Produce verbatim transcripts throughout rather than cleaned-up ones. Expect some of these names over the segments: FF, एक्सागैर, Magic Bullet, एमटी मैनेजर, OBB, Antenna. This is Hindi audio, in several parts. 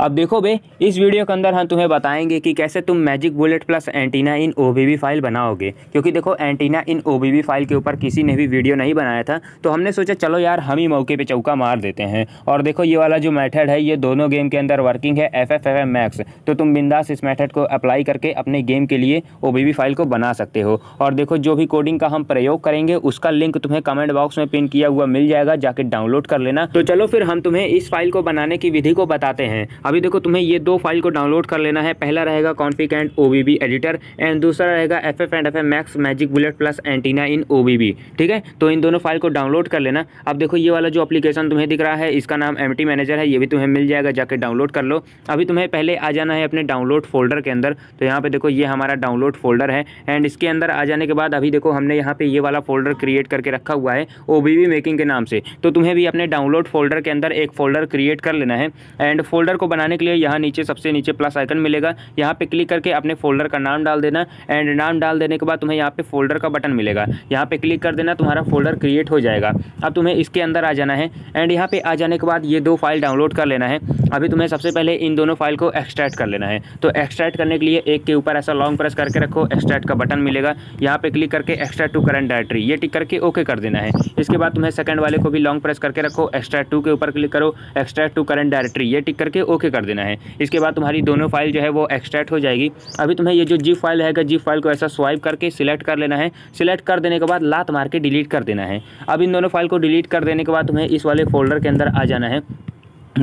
अब देखो बे, इस वीडियो के अंदर हम तुम्हें बताएंगे कि कैसे तुम magic bullet plus antenna in OBB file बनाओगे, क्योंकि देखो एंटीना इन ओबीबी फाइल के ऊपर किसी ने भी वीडियो नहीं बनाया था, तो हमने सोचा चलो यार हम ही मौके पे चौका मार देते हैं। और देखो ये वाला जो मेथड है ये दोनों गेम के अंदर वर्किंग है, F F F M max, तो तुम बिंदास इस मेथड को अप्लाई करके अपने गेम के लिए ओबीबी फाइल को बना सकते हो। और देखो जो भी कोडिंग का हम प्रयोग करेंगे उसका लिंक तुम्हें कमेंट बॉक्स में पिन किया हुआ मिल जाएगा, जाके डाउनलोड कर लेना। तो चलो फिर हम तुम्हें इस फाइल को बनाने की विधि को बताते हैं। अभी देखो तुम्हें ये दो फाइल को डाउनलोड कर लेना है, पहला रहेगा config and OBB editor and दूसरा रहेगा F F and F M max magic bullet plus antenna in OBB, ठीक है। तो इन दोनों फाइल को डाउनलोड कर लेना। अब देखो ये वाला जो एप्लीकेशन तुम्हें दिख रहा है इसका नाम एमटी मैनेजर है, ये भी तुम्हें मिल जाएगा, जाके डाउनलोड कर लो। अभी तुम्हें पहले आ जाना है अपने डाउनलोड फोल्डर के अंदर, तो यहाँ पे देखो ये हमारा डाउनलोड फोल्डर है एंड इसके अंदर आ जाने के बाद अभी देखो हमने यहाँ पे ये वाला फोल्डर क्रिएट करके रखा हुआ है ओबीबी मेकिंग के नाम से। तो तुम्हें भी अपने डाउनलोड फोल्डर के अंदर एक फोल्डर क्रिएट कर लेना है एंड फोल्डर को बनाने के लिए यहाँ नीचे सबसे नीचे प्लस आइकन मिलेगा, यहाँ पे क्लिक करके अपने फोल्डर का नाम डाल देना एंड नाम डाल देने के बाद तुम्हें यहाँ पे फोल्डर का बटन मिलेगा, यहाँ पे क्लिक कर देना, तुम्हारा फोल्डर क्रिएट हो जाएगा। अब तुम्हें इसके अंदर आ जाना है एंड यहाँ पे आ जाने के बाद ये दो फाइल डाउनलोड कर लेना है। अभी तुम्हें सबसे पहले इन दोनों फाइल को एक्सट्रैक्ट कर लेना है, तो एक्सट्रैक्ट करने के लिए एक के ऊपर ऐसा लॉन्ग प्रेस करके रखो, एक्सट्रैक्ट का बटन मिलेगा, यहाँ पे क्लिक करके एक्सट्रैक्ट टू करंट डायरेक्टरी ये टिक करके ओके कर देना है। इसके बाद तुम्हें सेकंड वाले को भी लॉन्ग प्रेस करके रखो, एक्सट्रैक्ट टू के ऊपर क्लिक करो, एक्सट्रैक्ट टू करंट डायरेक्टरी ये टिक करके ओके कर देना है। इसके बाद तुम्हारी दोनों फाइल जो है वो एक्सट्रैक्ट हो जाएगी। अभी तुम्हें ये जो जिप फाइल है जिप फाइल को ऐसा स्वाइप करके सिलेक्ट कर लेना है, सिलेक्ट कर देने के बाद लात मार के डिलीट कर देना है। अब इन दोनों फाइल को डिलीट कर देने के बाद तुम्हें इस वाले फोल्डर के अंदर आ जाना है।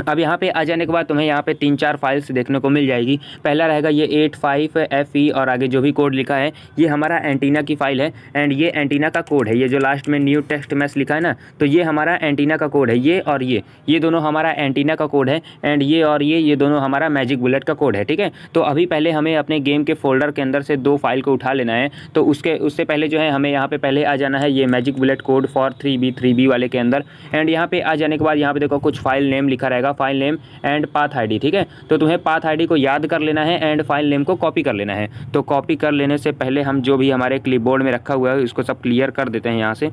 अब यहाँ पे आ जाने के बाद तुम्हें यहाँ पे तीन चार फाइल्स देखने को मिल जाएगी, पहला रहेगा ये एट फाइव एफ ई और आगे जो भी कोड लिखा है ये हमारा एंटीना की फाइल है एंड ये एंटीना का कोड है, ये जो लास्ट में न्यू टेक्स्ट मैच लिखा है ना, तो ये हमारा एंटीना का कोड है, ये और ये ये दोनों हमारा एंटीना का कोड है एंड ये और ये ये दोनों हमारा मैजिक बुलेट का कोड है, ठीक है। तो अभी पहले हमें अपने गेम के फोल्डर के अंदर से दो फाइल को उठा लेना है, तो उसके उससे पहले जो है हमें यहाँ पर पहले आ जाना है ये magic bullet code for three B three B वाले के अंदर एंड यहाँ पर आ जाने के बाद यहाँ पर देखो कुछ फाइल नेम लिखा रहेगा, file name and path ID, ठीक है। तो तुम्हें पाथ आईडी को याद कर लेना है एंड फाइल नेम को कॉपी कर लेना है। तो कॉपी कर लेने से पहले हम जो भी हमारे क्लिपबोर्ड में रखा हुआ है इसको सब क्लियर कर देते हैं यहाँ से।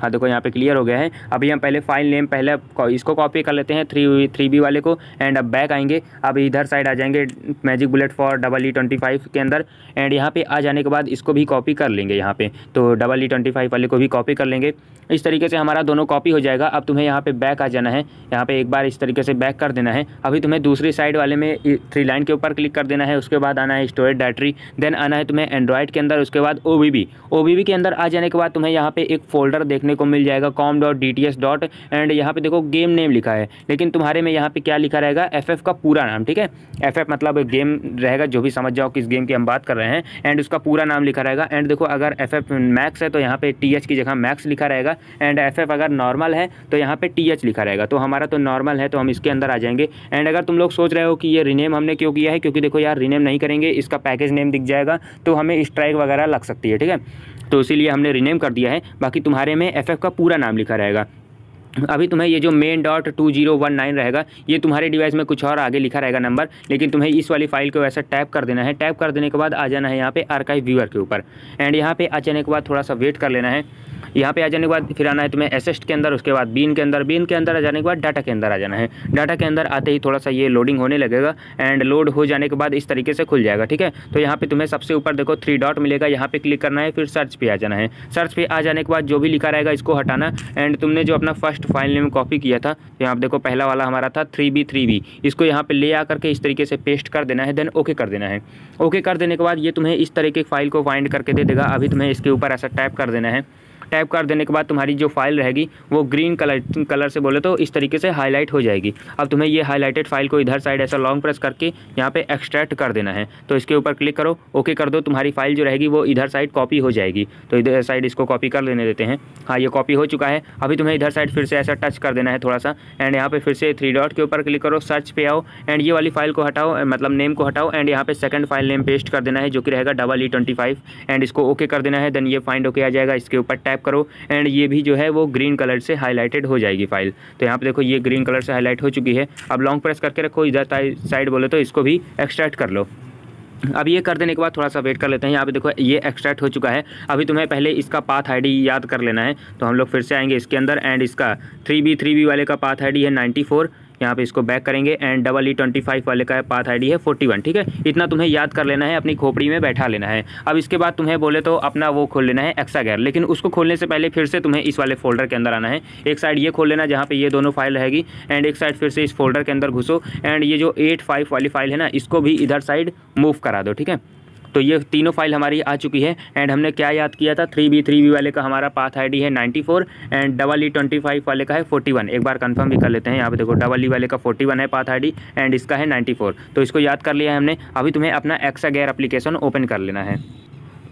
हाँ देखो यहाँ पे क्लियर हो गया है। अभी हम पहले फाइल नेम पहले इसको कॉपी कर लेते हैं थ्री थ्री बी वाले को एंड अब बैक आएंगे, अब इधर साइड आ जाएंगे magic bullet for double E twenty five के अंदर एंड यहाँ पे आ जाने के बाद इसको भी कॉपी कर लेंगे, यहाँ पे तो डबल ई ट्वेंटी फाइव वाले को भी कॉपी कर लेंगे। इस तरीके से हमारा दोनों कॉपी हो जाएगा। अब तुम्हें यहाँ पर बैक आ जाना है, यहाँ पर एक बार इस तरीके से बैक कर देना है। अभी तुम्हें दूसरी साइड वाले में थ्री लाइन के ऊपर क्लिक कर देना है, उसके बाद आना है स्टोरेज डायरेक्टरी, देन आना है तुम्हें एंड्रॉयड के अंदर, उसके बाद O B B O B B के अंदर आ जाने के बाद तुम्हें यहाँ पर एक फोल्डर देखने को मिल जाएगा com dot D T S dot and यहाँ पे देखो गेम नेम लिखा है, लेकिन तुम्हारे में यहाँ पे क्या लिखा रहेगा एफ एफ का पूरा नाम, ठीक है। एफ एफ मतलब गेम रहेगा, जो भी समझ जाओ किस गेम की हम बात कर रहे हैं एंड उसका पूरा नाम लिखा रहेगा एंड देखो अगर एफ एफ मैक्स है तो यहाँ पे टी एच की जगह मैक्स लिखा रहेगा एंड एफ एफ अगर नॉर्मल है तो यहाँ पे टी एच लिखा रहेगा। तो हमारा तो नॉर्मल है तो हम इसके अंदर आ जाएंगे एंड अगर तुम लोग सोच रहे हो कि ये रीनेम हमने क्यों किया है, क्योंकि देखो यार रीनेम नहीं करेंगे इसका पैकेज नेम दिख जाएगा तो हमें स्ट्राइक वगैरह लग सकती है, ठीक है, तो इसीलिए हमने रीनेम कर दिया है। बाकी तुम्हारे में एफ एफ का पूरा नाम लिखा रहेगा। अभी तुम्हें ये जो main dot two zero one nine रहेगा ये तुम्हारे डिवाइस में कुछ और आगे लिखा रहेगा नंबर, लेकिन तुम्हें इस वाली फाइल को वैसे टैप कर देना है। टैप कर देने के बाद आ जाना है यहाँ पे आर्काइव व्यूअर के ऊपर एंड यहाँ पे आ जाने के बाद थोड़ा सा वेट कर लेना है। यहाँ पे आ जाने के बाद फिर आना है तुम्हें एसेस्ट के अंदर, उसके बाद बीन के अंदर, बीन के अंदर आ जाने के बाद डाटा के अंदर आ जाना है। डाटा के अंदर आते ही थोड़ा सा ये लोडिंग होने लगेगा एंड लोड हो जाने के बाद इस तरीके से खुल जाएगा, ठीक है। तो यहाँ पे तुम्हें सबसे ऊपर देखो थ्री डॉट मिलेगा, यहाँ पे क्लिक करना है, फिर सर्च पे आ जाना है। सर्च पे आ जाने के बाद जो भी लिखा रहेगा इसको हटाना एंड तुमने जो अपना फर्स्ट फाइल नेम कॉपी किया था तो यहाँ देखो पहला वाला हमारा था थ्री बी थ्री बी इसको यहाँ पे ले आकर के इस तरीके से पेस्ट कर देना है, देन ओके कर देना है। ओके कर देने के बाद ये तुम्हें इस तरीके की फाइल को फाइंड करके दे देगा। अभी तुम्हें इसके ऊपर ऐसा टाइप कर देना है। टाइप कर देने के बाद तुम्हारी जो फाइल रहेगी वो ग्रीन कलर कलर से बोले तो इस तरीके से हाईलाइट हो जाएगी। अब तुम्हें ये हाईलाइटेड फाइल को इधर साइड ऐसा लॉन्ग प्रेस करके यहाँ पे एक्सट्रैक्ट कर देना है, तो इसके ऊपर क्लिक करो, ओके कर दो, तुम्हारी फाइल जो रहेगी वो इधर साइड कॉपी हो जाएगी। तो इधर साइड इसको कॉपी कर लेने देते हैं। हाँ ये कॉपी हो चुका है। अभी तुम्हें इधर साइड फिर से ऐसा टच कर देना है थोड़ा सा एंड यहाँ पर फिर से थ्री डॉट के ऊपर क्लिक करो, सर्च पे आओ एंड ये वाली फाइल को हटाओ, मतलब नेम को हटाओ एंड यहाँ पर सेकंड फाइल नेम पेस्ट कर देना है जो कि रहेगा double E twenty five and इसको ओके कर देना है। देन ये फाइंड ओके आ जाएगा, इसके ऊपर टाइप करो एंड ये भी जो है वो ग्रीन कलर से हाईलाइटेड हो जाएगी फाइल। तो यहाँ पे देखो ये ग्रीन कलर से हाईलाइट हो चुकी है। अब लॉन्ग प्रेस करके रखो, इधर साइड बोले तो इसको भी एक्सट्रैक्ट कर लो। अब ये कर देने के बाद थोड़ा सा वेट कर लेते हैं। यहाँ पे देखो ये एक्सट्रैक्ट हो चुका है। अभी तुम्हें पहले इसका पाथ आईडी याद कर लेना है, तो हम लोग फिर से आएंगे इसके अंदर एंड इसका थ्री बी थ्री बी वाले का पाथ आईडी है नाइन्टी फोर, यहाँ पे इसको बैक करेंगे and double E twenty five वाले का पाथ आईडी है फोर्टी वन। ठीक है, इतना तुम्हें याद कर लेना है, अपनी खोपड़ी में बैठा लेना है। अब इसके बाद तुम्हें बोले तो अपना वो खोल लेना है एक्सागैर, लेकिन उसको खोलने से पहले फिर से तुम्हें इस वाले फोल्डर के अंदर आना है। एक साइड ये खोल लेना जहाँ पे ये दोनों फाइल रहेगी एंड एक साइड फिर से इस फोल्डर के अंदर घुसो एंड ये जो एट फाइव वाली फाइल है ना, इसको भी इधर साइड मूव करा दो। ठीक है, तो ये तीनों फाइल हमारी आ चुकी है एंड हमने क्या याद किया था, थ्री बी थ्री बी वाले का हमारा पाथ आईडी है ninety four and double E twenty five वाले का है फोर्टी वन। एक बार कंफर्म भी कर लेते हैं, यहाँ पे देखो डबल ई वाले का फोर्टी वन है पाथ आईडी एंड इसका है नाइन्टी फोर। तो इसको याद कर लिया है हमने। अभी तुम्हें अपना एक्सागैर एप्लीकेशन ओपन कर लेना है।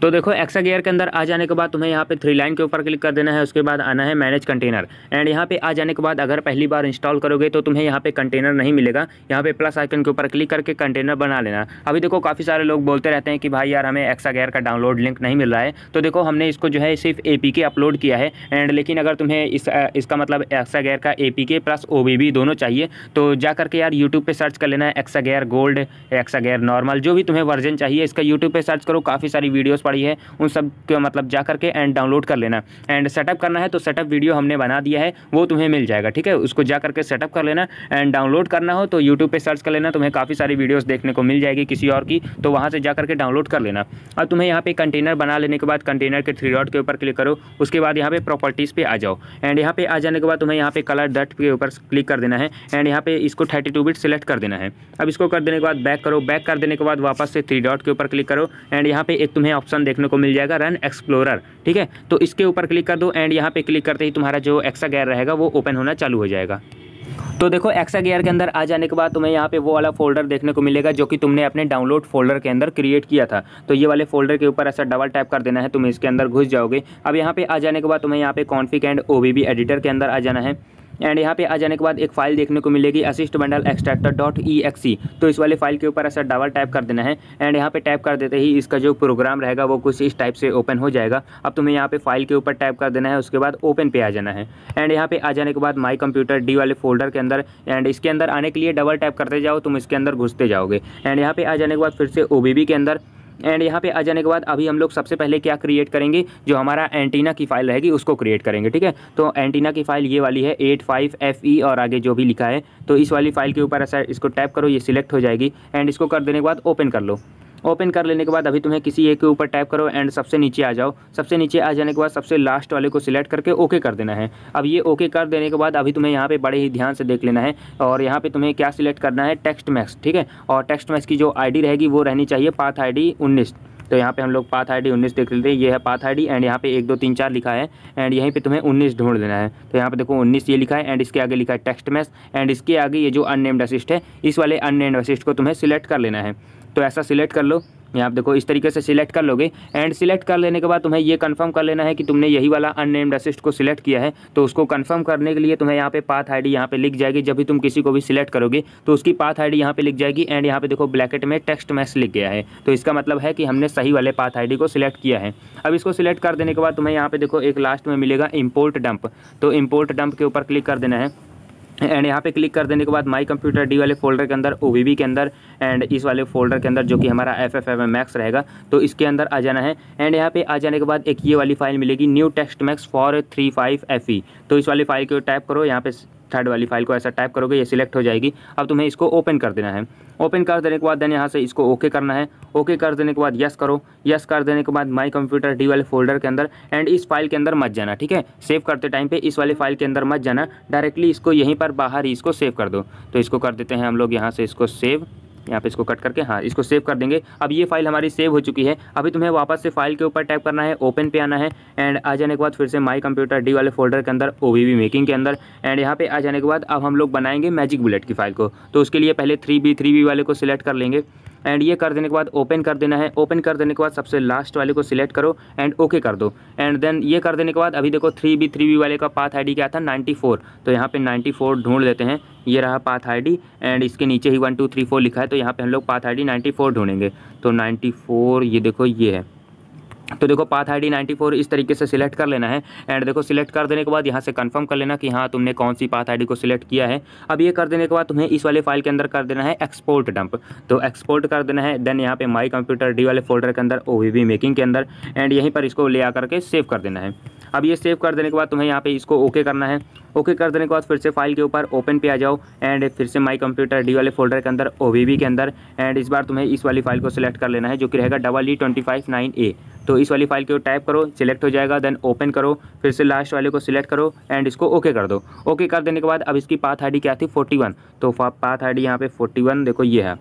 तो देखो एक्सागैर के अंदर आ जाने के बाद तुम्हें यहाँ पे थ्री लाइन के ऊपर क्लिक कर देना है, उसके बाद आना है मैनेज कंटेनर एंड यहाँ पे आ जाने के बाद अगर पहली बार इंस्टॉल करोगे तो तुम्हें यहाँ पे कंटेनर नहीं मिलेगा, यहाँ पे प्लस आइकन के ऊपर क्लिक करके कंटेनर बना लेना। अभी देखो काफ़ी सारे लोग बोलते रहते हैं कि भाई यार हमें एक्सागैर का डाउनलोड लिंक नहीं मिल रहा है, तो देखो हमने इसको जो है सिर्फ ए पी के अपलोड किया है एंड लेकिन अगर तुम्हें इस इसका मतलब एक्सागैर का A P K plus O B B दोनों चाहिए तो जा करके यार यूट्यूब पर सर्च कर लेना है एक्सागैर गोल्ड, एक्सागैर नॉर्मल, जो भी तुम्हें वर्जन चाहिए इसका यूट्यूब पर सर्च करो, काफ़ी सारी वीडियोज़ पड़ी है, उन सब के मतलब जा करके एंड डाउनलोड कर लेना एंड सेटअप करना है तो सेटअप वीडियो हमने बना दिया है, वो तुम्हें मिल जाएगा। ठीक है, उसको जा करके सेटअप कर लेना एंड डाउनलोड करना हो तो यूट्यूब पे सर्च कर लेना, तुम्हें काफ़ी सारी वीडियोस देखने को मिल जाएगी किसी और की, तो वहाँ से जा करके डाउनलोड कर लेना। अब तुम्हें यहाँ पे कंटेनर बना लेने के बाद कंटेनर के थ्री डॉट के ऊपर क्लिक करो, उसके बाद यहाँ पे प्रॉपर्टीज़ पे आ जाओ एंड यहाँ पे आ जाने के बाद तुम्हें यहाँ पे कलर डट के ऊपर क्लिक कर देना है एंड यहाँ पे इसको थर्टी टू बिट सेलेक्ट कर देना है। अब इसको कर देने के बाद बैक करो, बैक कर देने के बाद वापस से थ्री डॉट के ऊपर क्लिक करो एंड यहाँ पे एक तुम्हें ऑप्शन देखने को मिल जाएगा रन एक्सप्लोरर। ठीक है, तो इसके ऊपर क्लिक कर दो एंड यहाँ पे क्लिक करते ही तुम्हारा जो एक्सागैर रहेगा वो ओपन होना चालू हो जाएगा। तो देखो एक्सागैर के अंदर आ जाने के बाद तुम्हें यहाँ पे वो वाला फोल्डर देखने को मिलेगा जो कि तुमने अपने डाउनलोड फोल्डर के अंदर क्रिएट किया था, तो ये वाले फोल्डर के ऊपर ऐसा डबल टैप कर देना है, तुम इसके अंदर घुस जाओगे। अब यहाँ पे आ जाने के बाद तुम्हें यहाँ पे कॉन्फिग एंड ओबीबी एडिटर के अंदर आ जाना है एंड यहाँ पे आ जाने के बाद एक फाइल देखने को मिलेगी asset bundle extractor dot E X E, तो इस वाले फाइल के ऊपर ऐसा डबल टैप कर देना है एंड यहाँ पे टैप कर देते ही इसका जो प्रोग्राम रहेगा वो कुछ इस टाइप से ओपन हो जाएगा। अब तुम्हें यहाँ पे फाइल के ऊपर टैप कर देना है, उसके बाद ओपन पे आ जाना है एंड यहाँ पे आ जाने के बाद माई कंप्यूटर डी वाले फोल्डर के अंदर एंड इसके अंदर आने के लिए डबल टैप करते जाओ, तुम इसके अंदर घुसते जाओगे एंड यहाँ पे आ जाने के बाद फिर से ओ बी बी के अंदर एंड यहाँ पे आ जाने के बाद अभी हम लोग सबसे पहले क्या क्रिएट करेंगे, जो हमारा एंटीना की फाइल रहेगी उसको क्रिएट करेंगे। ठीक है, तो एंटीना की फाइल ये वाली है एट फाइव एफ ई और आगे जो भी लिखा है, तो इस वाली फाइल के ऊपर ऐसा इसको टैप करो, ये सिलेक्ट हो जाएगी एंड इसको कर देने के बाद ओपन कर लो। ओपन कर लेने के बाद अभी तुम्हें किसी एक के ऊपर टैप करो एंड सबसे नीचे आ जाओ, सबसे नीचे आ जाने के बाद सबसे लास्ट वाले को सिलेक्ट करके ओके कर देना है। अब ये ओके कर देने के बाद अभी तुम्हें यहाँ पे बड़े ही ध्यान से देख लेना है और यहाँ पे तुम्हें क्या सिलेक्ट करना है, टेक्स्ट मैक्स। ठीक है, और टेक्स्ट मैक्स की जो आईडी रहेगी वो रहनी चाहिए पाथ आईडी उन्नीस, तो यहाँ पे हम लोग पाथ आईडी उन्नीस देख लेते हैं, ये है पाथ आईडी एंड यहाँ पे एक दो तीन चार लिखा है एंड यहीं पे तुम्हें उन्नीस ढूंढ लेना है। तो यहाँ पे देखो उन्नीस ये लिखा है एंड इसके आगे लिखा है टेक्स्ट मैक्स एंड इसके आगे ये जो अननेम्ड असिस्ट है, इस वाले अननेम्ड असिस्ट को तुम्हें सिलेक्ट कर लेना है। तो ऐसा सिलेक्ट कर लो, यहाँ आप देखो इस तरीके से सिलेक्ट कर लोगे एंड सिलेक्ट कर लेने के बाद तुम्हें ये कंफर्म कर लेना है कि तुमने यही वाला अननेम्ड असिस्ट को सिलेक्ट किया है। तो उसको कंफर्म करने के लिए तुम्हें यहाँ पे पाथ आईडी यहाँ पे लिख जाएगी, जब भी तुम किसी को भी सिलेक्ट करोगे तो उसकी पाथ आईडी यहाँ पे लिख जाएगी एंड यहाँ पे देखो ब्रैकेट में टेक्स्ट मैक्स लिख गया है, तो इसका मतलब है कि हमने सही वाले पाथ आईडी को सिलेक्ट किया है। अब इसको सिलेक्ट कर देने के बाद तुम्हें यहाँ पे देखो एक लास्ट में मिलेगा इम्पोर्ट डंप, तो इम्पोर्ट डंप के ऊपर क्लिक कर देना है एंड यहाँ पे क्लिक कर देने के बाद माई कंप्यूटर डी वाले फोल्डर के अंदर ओबीबी के अंदर एंड इस वाले फोल्डर के अंदर जो कि हमारा एफ एफ एफ मैक्स रहेगा, तो इसके अंदर आ जाना है एंड यहाँ पे आ जाने के बाद एक ये वाली फाइल मिलेगी new text max for three five F E, तो इस वाली फाइल को टाइप करो, यहाँ पे थर्ड वाली फाइल को ऐसा टाइप करोगे, ये सिलेक्ट हो जाएगी। अब तुम्हें इसको ओपन कर देना है, ओपन कर देने के बाद देन यहाँ से इसको ओके करना है, ओके कर देने के बाद यस करो, यस कर देने के बाद माई कंप्यूटर डी वाले फोल्डर के अंदर एंड इस फाइल के अंदर मत जाना। ठीक है, सेव करते टाइम पे इस वाले फाइल के अंदर मत जाना, डायरेक्टली इसको यहीं पर बाहर ही इसको सेव कर दो। तो इसको कर देते हैं हम लोग यहाँ से इसको सेव, यहाँ पे इसको कट करके हाँ इसको सेव कर देंगे। अब ये फाइल हमारी सेव हो चुकी है। अभी तुम्हें वापस से फाइल के ऊपर टाइप करना है, ओपन पे आना है एंड आ जाने के बाद फिर से माई कंप्यूटर डी वाले फोल्डर के अंदर ओबीबी मेकिंग के अंदर एंड यहाँ पे आ जाने के बाद अब हम लोग बनाएंगे मैजिक बुलेट की फाइल को, तो उसके लिए पहले थ्री बी थ्री बी वाले को सिलेक्ट कर लेंगे एंड ये कर देने के बाद ओपन कर देना है। ओपन कर देने के बाद सबसे लास्ट वाले को सिलेक्ट करो एंड ओके कर दो एंड देन ये कर देने के बाद अभी देखो थ्री बी थ्री बी वाले का पाथ आईडी क्या था, नाइन्टी फोर, तो यहाँ पे नाइन्टी फोर ढूंढ लेते हैं, ये रहा पाथ आईडी एंड इसके नीचे ही वन टू थ्री फोर लिखा है, तो यहाँ पे हम लोग पाथ आईडी नाइन्टी फोर ढूंढेंगे। तो नाइन्टी फोर ये देखो ये है, तो देखो पाथ आईडी नाइन्टी फोर इस तरीके से सिलेक्ट कर लेना है एंड देखो सिलेक्ट कर देने के बाद यहाँ से कंफर्म कर लेना कि हाँ तुमने कौन सी पाथ आईडी को सिलेक्ट किया है। अब ये कर देने के बाद तुम्हें इस वाले फाइल के अंदर कर देना है एक्सपोर्ट डंप, तो एक्सपोर्ट कर देना है, देन यहाँ पे माई कंप्यूटर डी वाले फोल्डर के अंदर ओबीबी मेकिंग के अंदर एंड यहीं पर इसको ले आकर के सेव कर देना है। अब ये सेव कर देने के बाद तुम्हें यहाँ पे इसको ओके करना है। ओके कर देने के बाद फिर से फाइल के ऊपर ओपन पे आ जाओ एंड फिर से माई कंप्यूटर डी वाले फोल्डर के अंदर ओबीबी के अंदर एंड इस बार तुम्हें इस वाली फाइल को सिलेक्ट कर लेना है जो कि रहेगा double E twenty five nine A. तो इस वाली फाइल को टाइप करो, सिलेक्ट हो जाएगा, देन ओपन करो, फिर से लास्ट वाले को सिलेक्ट करो एंड इसको ओके कर दो। ओके कर देने के बाद अब इसकी पाथ आई डी क्या थी फोर्टी वन, तो पाथ आई डी यहाँ पे फोर्टी वन, देखो ये है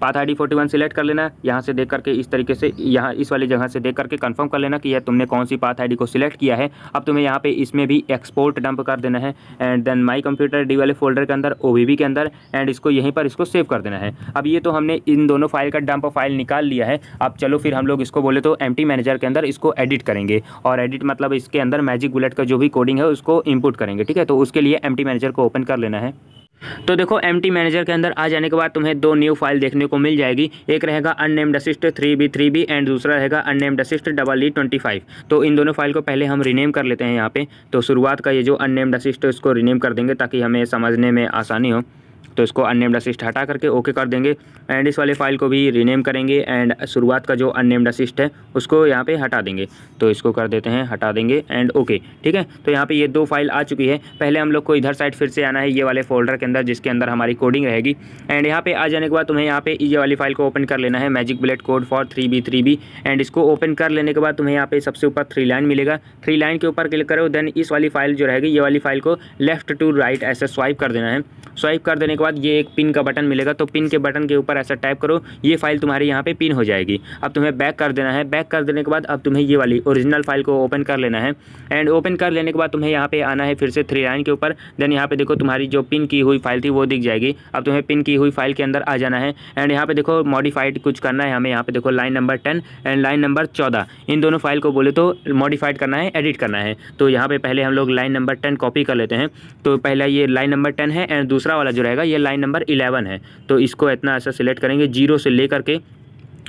path I D forty one select कर लेना। यहाँ से देख करके इस तरीके से यहाँ इस वाली जगह से देख करके कंफर्म कर लेना कि यह तुमने कौन सी पाथ आई डी को सिलेक्ट किया है। अब तुम्हें यहाँ पे इसमें भी एक्सपोर्ट डंप कर देना है and then my computer D वाले फोल्डर के अंदर ओबीबी के अंदर एंड इसको यहीं पर इसको सेव कर देना है। अब ये तो हमने इन दोनों फाइल का डंप फाइल निकाल लिया है। अब चलो फिर हम लोग इसको बोले तो एम्प्टी मैनेजर के अंदर इसको एडिट करेंगे और एडिट मतलब इसके अंदर मैजिक बुलेट का जो भी कोडिंग है उसको इनपुट करेंगे, ठीक है। तो उसके लिए एम्प्टी मैनेजर को ओपन कर लेना है। तो देखो एम्प्टी मैनेजर के अंदर आ जाने के बाद तुम्हें दो न्यू फाइल देखने को मिल जाएगी, एक रहेगा unnamed asset three B three B and दूसरा रहेगा unnamed asset double E twenty five. तो इन दोनों फाइल को पहले हम रीनेम कर लेते हैं यहाँ पे। तो शुरुआत का ये जो अननेम्ड असिस्ट इसको रीनेम कर देंगे ताकि हमें समझने में आसानी हो। तो इसको अननेम्ड असिस्ट हटा करके ओके कर देंगे एंड इस वाले फाइल को भी रीनेम करेंगे एंड शुरुआत का जो अननेम्ड असिस्ट है उसको यहाँ पे हटा देंगे। तो इसको कर देते हैं, हटा देंगे एंड ओके, ठीक है। तो यहाँ पे ये दो फाइल आ चुकी है। पहले हम लोग को इधर साइड फिर से आना है ये वाले फोल्डर के अंदर जिसके अंदर हमारी कोडिंग रहेगी एंड यहाँ पर आ जाने के बाद तुम्हें यहाँ पे ये वाली फाइल को ओपन कर लेना है, magic bullet code for three B three B and इसको ओपन कर लेने के बाद तुम्हें यहाँ पे सबसे ऊपर थ्री लाइन मिलेगा, थ्री लाइन के ऊपर क्लिक करो, देन इस वाली फाइल जो रहेगी ये वाली फाइल को लेफ्ट टू राइट ऐसे स्वाइप कर देना है। स्वाइप कर देने के बाद ये एक पिन का बटन मिलेगा, तो पिन के बटन के ऊपर ऐसा टाइप करो, ये फाइल तुम्हारी यहाँ पे पिन हो जाएगी। अब तुम्हें बैक कर देना है, बैक कर देने के बाद अब तुम्हें ये वाली ओरिजिनल फाइल को ओपन कर लेना है एंड ओपन कर लेने के बाद तुम्हें यहाँ पे आना है फिर से थ्री लाइन के ऊपर, देन यहाँ पे देखो तुम्हारी जो पिन की हुई फाइल थी वो दिख जाएगी। अब तुम्हें पिन की हुई फाइल के अंदर आ जाना है एंड यहाँ पे देखो मॉडिफाइड कुछ करना है हमें। यहाँ पे देखो line number ten and line number चौदह, इन दोनों फाइल को बोले तो मॉडिफाइड करना है, एडिट करना है। तो यहाँ पे पहले हम लोग लाइन नंबर टेन कॉपी कर लेते हैं। तो पहला ये लाइन नंबर टेन है एंड दूसरा वाला जो रहेगा ये लाइन नंबर इलेवन है। तो इसको इतना ऐसा सिलेक्ट करेंगे, जीरो से लेकर के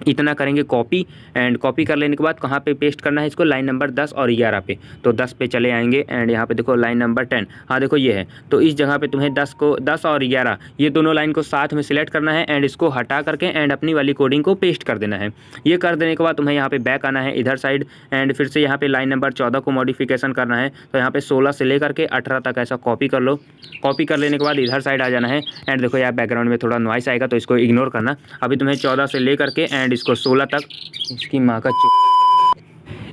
इतना करेंगे कॉपी एंड कॉपी कर लेने के बाद कहाँ पे पेस्ट करना है इसको, लाइन नंबर दस और ग्यारह पे। तो दस पे चले आएंगे एंड यहाँ पे देखो लाइन नंबर टेन, हाँ देखो ये है। तो इस जगह पे तुम्हें दस को दस और ग्यारह ये दोनों लाइन को साथ में सिलेक्ट करना है एंड इसको हटा करके एंड अपनी वाली कोडिंग को पेस्ट कर देना है। ये कर देने के बाद तुम्हें यहाँ पर बैक आना है इधर साइड एंड फिर से यहाँ पर लाइन नंबर चौदह को मॉडिफिकेशन करना है। तो यहाँ पर सोलह से लेकर के अठारह तक ऐसा कॉपी कर लो। कॉपी कर लेने के बाद इधर साइड आ जाना है एंड देखो यहाँ बैकग्राउंड में थोड़ा नॉइस आएगा तो इसको इग्नोर करना। अभी तुम्हें चौदह से लेकर के एंड इसको सोलह तक, इसकी माँ का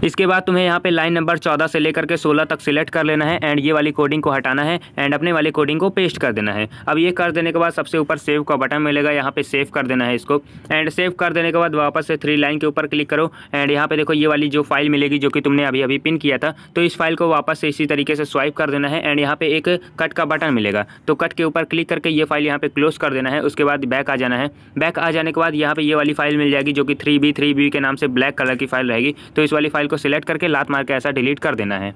इसके बाद तुम्हें यहाँ पे लाइन नंबर चौदह से लेकर के सोलह तक सिलेक्ट कर लेना है एंड ये वाली कोडिंग को हटाना है एंड अपने वाली कोडिंग को पेस्ट कर देना है। अब ये कर देने के बाद सबसे ऊपर सेव का बटन मिलेगा, यहाँ पे सेव कर देना है इसको एंड सेव कर देने के बाद वापस से थ्री लाइन के ऊपर क्लिक करो एंड यहाँ पे देखो ये वाली जो फाइल मिलेगी जो कि तुमने अभी अभी पिन किया था। तो इस फाइल को वापस से इसी तरीके से स्वाइप कर देना है एंड यहाँ पे एक कट का बटन मिलेगा, तो कट के ऊपर क्लिक करके ये फाइल यहाँ पे क्लोज कर देना है। उसके बाद बैक आ जाना है, बैक आ जाने के बाद यहाँ पे ये वाली फाइल मिल जाएगी जो कि थ्री बी थ्री बी के नाम से ब्लैक कलर की फाइल रहेगी। तो इस वाली फाइल को सिलेक्ट करके लात मार के ऐसा डिलीट कर देना है।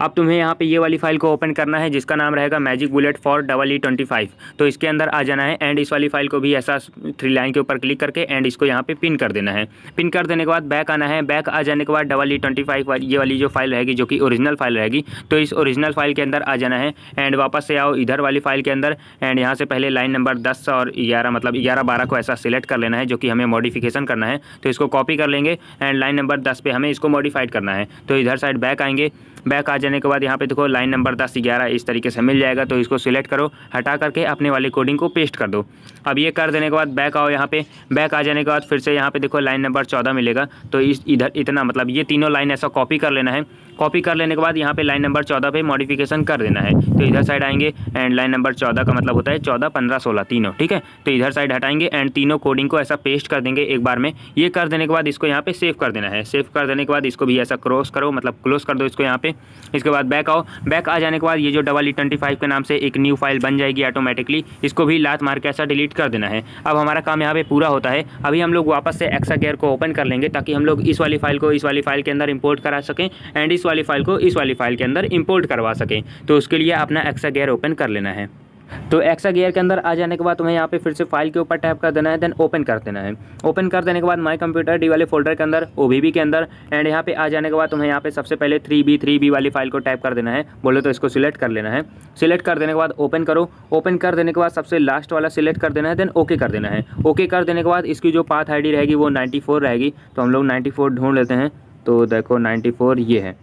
अब तुम्हें यहाँ पे ये वाली फाइल को ओपन करना है जिसका नाम रहेगा magic bullet for double E twenty five. तो इसके अंदर आ जाना है एंड इस वाली फाइल को भी ऐसा थ्री लाइन के ऊपर क्लिक करके एंड इसको यहाँ पे पिन कर देना है। पिन कर देने के बाद बैक आना है, बैक आ जाने के बाद डबल ई ट्वेंटी फाइव ये वाली जो फाइल रहेगी जो कि ओरिजिनल फाइल रहेगी। तो इस ओरिजिनल फाइल के अंदर आ जाना है एंड वापस से आओ इधर वाली फाइल के अंदर एंड यहाँ से पहले लाइन नंबर दस और ग्यारह मतलब ग्यारह बारह को ऐसा सिलेक्ट कर लेना है जो कि हमें मॉडिफिकेशन करना है। तो इसको कॉपी कर लेंगे एंड लाइन नंबर दस पे हमें इसको मॉडिफाइड करना है। तो इधर साइड बैक आएंगे, बैक आ जाने के बाद यहाँ पे देखो लाइन नंबर दस ग्यारह इस तरीके से मिल जाएगा। तो इसको सिलेक्ट करो, हटा करके अपने वाली कोडिंग को पेस्ट कर दो। अब ये कर देने के बाद बैक आओ, यहाँ पे बैक आ जाने के बाद फिर से यहाँ पे देखो लाइन नंबर चौदह मिलेगा। तो इस इधर इतना मतलब ये तीनों लाइन ऐसा कॉपी कर लेना है। कॉपी कर लेने के बाद यहाँ पे लाइन नंबर चौदह पे मॉडिफिकेशन कर देना है। तो इधर साइड आएंगे एंड लाइन नंबर चौदह का मतलब होता है चौदह पंद्रह सोलह तीनों, ठीक है। तो इधर साइड हटाएंगे एंड तीनों कोडिंग को ऐसा पेस्ट कर देंगे एक बार में। ये कर देने के बाद इसको यहाँ पे सेव कर देना है। सेव कर देने के बाद इसको भी ऐसा क्रॉस करो मतलब क्लोज कर दो इसको यहाँ पे। इसके बाद बैक आओ, बैक आ जाने के बाद ये जो डबल ई ट्वेंटी फाइव के नाम से एक न्यू फाइल बन जाएगी ऑटोमेटिकली, इसको भी लात मार के ऐसा डिलीट कर देना है। अब हमारा काम यहाँ पे पूरा होता है। अभी हम लोग वापस से एक्सा केयर को ओपन कर लेंगे ताकि हम लोग इस वाली फाइल को इस वाली फाइल के अंदर इंपोर्ट करा सकें एंड इस वाली फाइल को इस वाली फाइल के अंदर इंपोर्ट करवा सकें। तो उसके लिए अपना एक्सा केयर ओपन कर लेना है। तो एक्सा गियर के अंदर आ जाने के बाद तुम्हें यहाँ पे फिर से फाइल के ऊपर टैप कर देना है, देन ओपन कर देना है। ओपन कर देने के बाद माय कंप्यूटर डी वाले फोल्डर के अंदर ओबीबी के अंदर एंड यहाँ पे आ जाने के बाद तुम्हें यहाँ पे सबसे पहले थ्री बी थ्री बी वाली फाइल को टाइप कर देना है, बोले तो इसको सिलेक्ट कर लेना है। सिलेक्ट कर देने के बाद ओपन करो, ओपन कर देने के बाद सबसे लास्ट वाला सिलेक्ट कर देना है, देन ओके कर देना है। ओके कर देने के बाद इसकी जो पाथ आई डी रहेगी वो नाइन्टी फोर रहेगी। तो हम लोग नाइन्टी फोर ढूंढ लेते हैं। तो देखो नाइन्टी फोर ये है।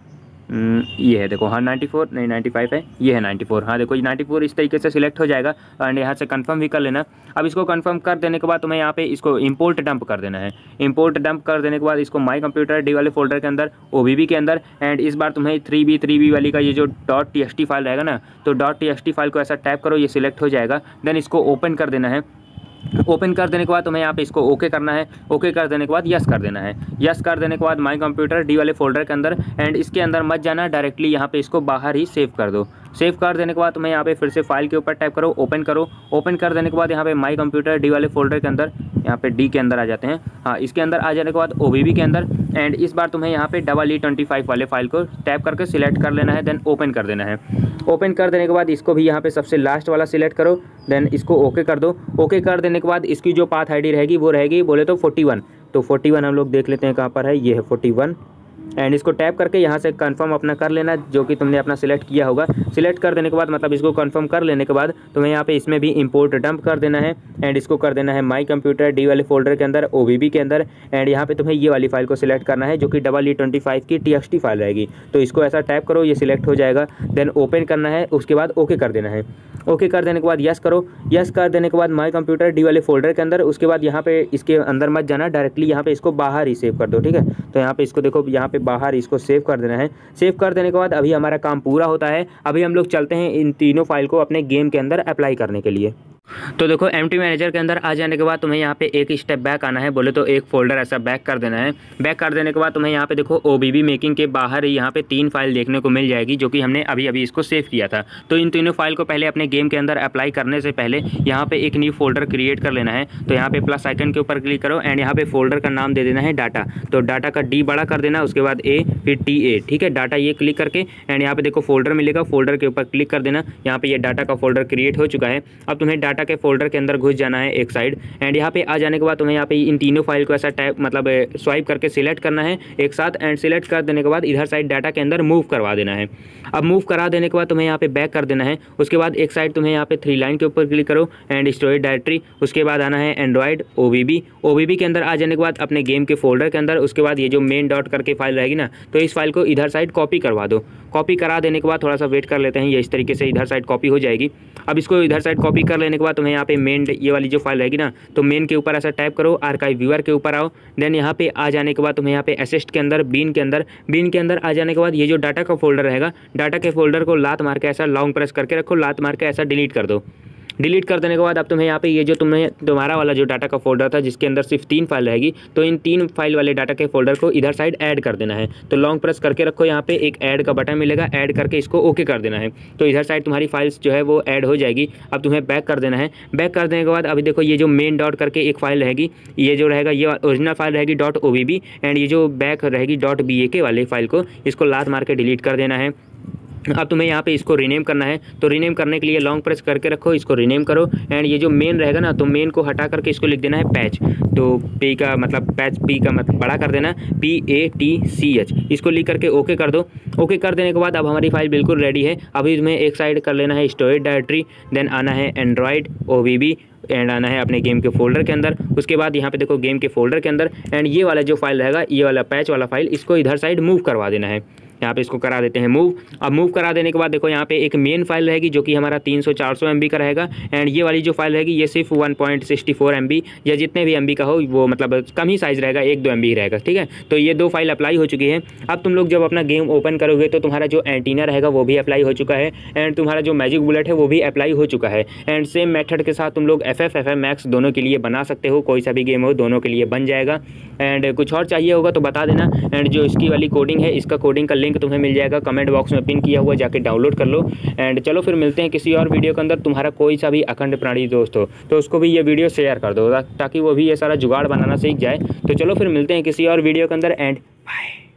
ये है देखो, हाँ नाइन्टी फोर नहीं नाइन्टी फाइव है, ये है नाइन्टी फोर। हाँ देखो ये नाइन्टी फोर इस तरीके से सिलेक्ट हो जाएगा और यहाँ से कंफर्म भी कर लेना। अब इसको कंफर्म कर देने के बाद तुम्हें यहाँ पे इसको इंपोर्ट डंप कर देना है। इंपोर्ट डंप कर देने के बाद इसको माई कंप्यूटर डी वाले फोल्डर के अंदर, ओबीबी के अंदर, एंड इस बार तुम्हें थ्री बी थ्री बी वाली का ये जो dot T S T file रहेगा ना, तो dot T S T file को ऐसा टाइप करो, ये सिलेक्ट हो जाएगा। देन इसको ओपन कर देना है। ओपन कर देने के बाद तुम्हें यहाँ पे इसको ओके करना है। ओके कर देने के बाद यस कर देना है। यस कर देने के बाद माई कंप्यूटर डी वाले फोल्डर के अंदर, एंड इसके अंदर मत जाना, डायरेक्टली यहाँ पे इसको बाहर ही सेव कर दो। सेव कर देने के बाद तुम्हें यहाँ पे फिर से फाइल के ऊपर टाइप करो, ओपन करो। ओपन कर देने के बाद यहाँ पे माई कंप्यूटर डी वाले फोल्डर के अंदर, यहाँ पे डी के अंदर आ जाते हैं। हाँ इसके अंदर आ जाने के बाद ओबीबी के अंदर, एंड इस बार तुम्हें यहाँ पे डबल ई ट्वेंटी फाइव वाले फाइल को टाइप करके सिलेक्ट कर लेना है। देन ओपन कर देना है। ओपन कर देने के बाद इसको भी यहाँ पे सबसे लास्ट वाला सिलेक्ट करो। देन इसको ओके कर दो। ओके कर देने के बाद इसकी जो पाथ आई डी रहेगी वो रहेगी बोले तो फोर्टी वन। तो फोर्टी वन हम लोग देख लेते हैं कहाँ पर है, ये है फोर्टी वन। एंड इसको टैप करके यहाँ से कंफर्म अपना कर लेना, जो कि तुमने अपना सिलेक्ट किया होगा। सिलेक्ट कर देने के बाद मतलब इसको कंफर्म कर लेने के बाद तुम्हें यहाँ पे इसमें भी इंपोर्ट डंप कर देना है। एंड इसको कर देना है माई कंप्यूटर डी वाले फोल्डर के अंदर, ओबीबी के अंदर, एंड यहाँ पे तुम्हें ये वाली फाइल को सिलेक्ट करना है जो कि डबल ई ट्वेंटी फाइव की टी एस टी फाइल रहेगी। तो इसको ऐसा टाइप करो, ये सिलेक्ट हो जाएगा। देन ओपन करना है, उसके बाद ओके कर देना है। ओके कर देने के बाद यस करो। यस कर देने के बाद माई कंप्यूटर डी वाले फोल्डर के अंदर, उसके बाद यहाँ पे इसके अंदर मत जाना, डायरेक्टली यहाँ पे इसको बाहर ही सेव कर दो। ठीक है, तो यहाँ पे इसको देखो, यहाँ पे बाहर इसको सेव कर देना है। सेव कर देने के बाद अभी हमारा काम पूरा होता है। अभी हम लोग चलते हैं इन तीनों फाइल को अपने गेम के अंदर अप्लाई करने के लिए। तो देखो एमटी मैनेजर के अंदर आ जाने के बाद तुम्हें यहाँ पे एक स्टेप बैक आना है, बोले तो एक फोल्डर ऐसा बैक कर देना है। बैक कर देने के बाद तुम्हें यहाँ पे देखो ओबीबी मेकिंग के बाहर ही यहाँ पे तीन फाइल देखने को मिल जाएगी, जो कि हमने अभी अभी इसको सेव किया था। तो इन तीनों फाइल को पहले अपने गेम के अंदर अप्लाई करने से पहले यहाँ पे एक न्यू फोल्डर क्रिएट कर लेना है। तो यहाँ पे प्लस आइकन के ऊपर क्लिक करो एंड यहाँ पे फोल्डर का नाम दे देना है डाटा। तो डाटा का डी बड़ा कर देना, उसके बाद ए, फिर टी ए। ठीक है, डाटा ये क्लिक करके एंड यहाँ पे देखो फोल्डर मिलेगा, फोल्डर के ऊपर क्लिक कर देना। यहाँ पे ये डाटा का फोल्डर क्रिएट हो चुका है। अब तुम्हें डाटा के फोल्डर के अंदर घुस जाना है एक साइड, एंड यहाँ पे आ जाने के बाद तुम्हें यहाँ पे इन तीनों फाइल को ऐसा टाइप मतलब स्वाइप करके सिलेक्ट करना है एक साथ, एंड सिलेक्ट कर देने के बाद इधर साइड डाटा के अंदर मूव करवा देना है। अब मूव करा देने के बाद तुम्हें यहाँ पे बैक कर देना है। उसके बाद एक साइड तुम्हें यहाँ पे थ्री लाइन के ऊपर क्लिक करो एंड स्टोरेज डायरेक्टरी, उसके बाद आना है एंड्रॉयड ओबीबी। ओबीबी के अंदर आ जाने के बाद अपने गेम के फोल्डर के अंदर, उसके बाद ये जो मेन डॉट करके फाइल रहेगी ना, तो इस फाइल को इधर साइड कॉपी करवा दो। कॉपी करा देने के बाद थोड़ा सा वेट कर लेते हैं, ये इस तरीके से इधर साइड कॉपी हो जाएगी। अब इसको इधर साइड कॉपी कर लेने के बाद तुम्हें यहाँ पे मेन ये वाली जो फाइल रहेगी ना, तो मेन के ऊपर ऐसा टाइप करो, आर्काइव व्यूअर के ऊपर आओ। देन यहाँ पे आ जाने के बाद तुम्हें यहाँ पे असिस्ट के अंदर, बीन के अंदर, बीन के अंदर आ जाने के बाद ये जो डाटा का फोल्डर रहेगा, डाटा के फोल्डर को लात मार के ऐसा लॉन्ग प्रेस करके रखो, लात मार के ऐसा डिलीट कर दो। डिलीट कर देने के बाद अब तुम्हें यहाँ पे ये जो तुम्हें तुम्हारा वाला जो डाटा का फोल्डर था जिसके अंदर सिर्फ तीन फाइल रहेगी, तो इन तीन फाइल वाले डाटा के फोल्डर को इधर साइड ऐड कर देना है। तो लॉन्ग प्रेस करके रखो, यहाँ पे एक ऐड का बटन मिलेगा, ऐड करके इसको ओके कर देना है। तो इधर साइड तुम्हारी फाइल्स जो है वो ऐड हो जाएगी। अब तुम्हें बैक कर देना है। बैक कर देने के बाद अभी देखो ये जो मेन डॉट करके एक फाइल रहेगी, ये जो रहेगा ये ओरिजिनल फाइल रहेगी dot O B B, and ये जो बैक रहेगी डॉट बी ए के वाले फाइल को, इसको लात मार के डिलीट कर देना है। अब तुम्हें यहाँ पे इसको रीनेम करना है। तो रीनेम करने के लिए लॉन्ग प्रेस करके रखो, इसको रीनेम करो एंड ये जो मेन रहेगा ना, तो मेन को हटा करके इसको लिख देना है पैच। तो पी का मतलब पैच, पी का मतलब बड़ा कर देना, P A T C H, इसको लिख करके ओके कर दो। ओके कर देने के बाद अब हमारी फाइल बिल्कुल रेडी है। अभी तुम्हें एक साइड कर लेना है स्टोरेज डायरेक्टरी, देन आना है Android O B B, and आना है अपने गेम के फोल्डर के अंदर। उसके बाद यहाँ पे देखो गेम के फोल्डर के अंदर, एंड ये वाला जो फाइल रहेगा ये वाला पैच वाला फाइल, इसको इधर साइड मूव करवा देना है। यहाँ पे इसको करा देते हैं मूव। अब मूव करा देने के बाद देखो यहाँ पे एक मेन फाइल रहेगी जो कि हमारा तीन सौ चार सौ एमबी का रहेगा, एंड ये वाली जो फाइल रहेगी ये सिर्फ one point six four MB या जितने भी एमबी का हो वो मतलब कम ही साइज़ रहेगा, एक दो एमबी ही रहेगा। ठीक है, तो ये दो फाइल अप्लाई हो चुकी है। अब तुम लोग जब अपना गेम ओपन करोगे तो तुम्हारा जो एंटीना रहेगा वो भी अप्लाई हो चुका है, एंड तुम्हारा जो मैजिक बुलेट है वो भी अप्लाई हो चुका है। एंड सेम मेथड के साथ तुम लोग F F F F max दोनों के लिए बना सकते हो, कोई सा भी गेम हो दोनों के लिए बन जाएगा। एंड कुछ और चाहिए होगा तो बता देना, एंड जो इसकी वाली कोडिंग है, इसका कोडिंग का लिंक तुम्हें मिल जाएगा कमेंट बॉक्स में पिन किया हुआ, जाके डाउनलोड कर लो। एंड चलो फिर मिलते हैं किसी और वीडियो के अंदर। तुम्हारा कोई सा भी अखंड प्राणी दोस्त हो तो उसको भी ये वीडियो शेयर कर दो ताकि वो भी ये सारा जुगाड़ बनाना सीख जाए। तो चलो फिर मिलते हैं किसी और वीडियो के अंदर, एंड बाय।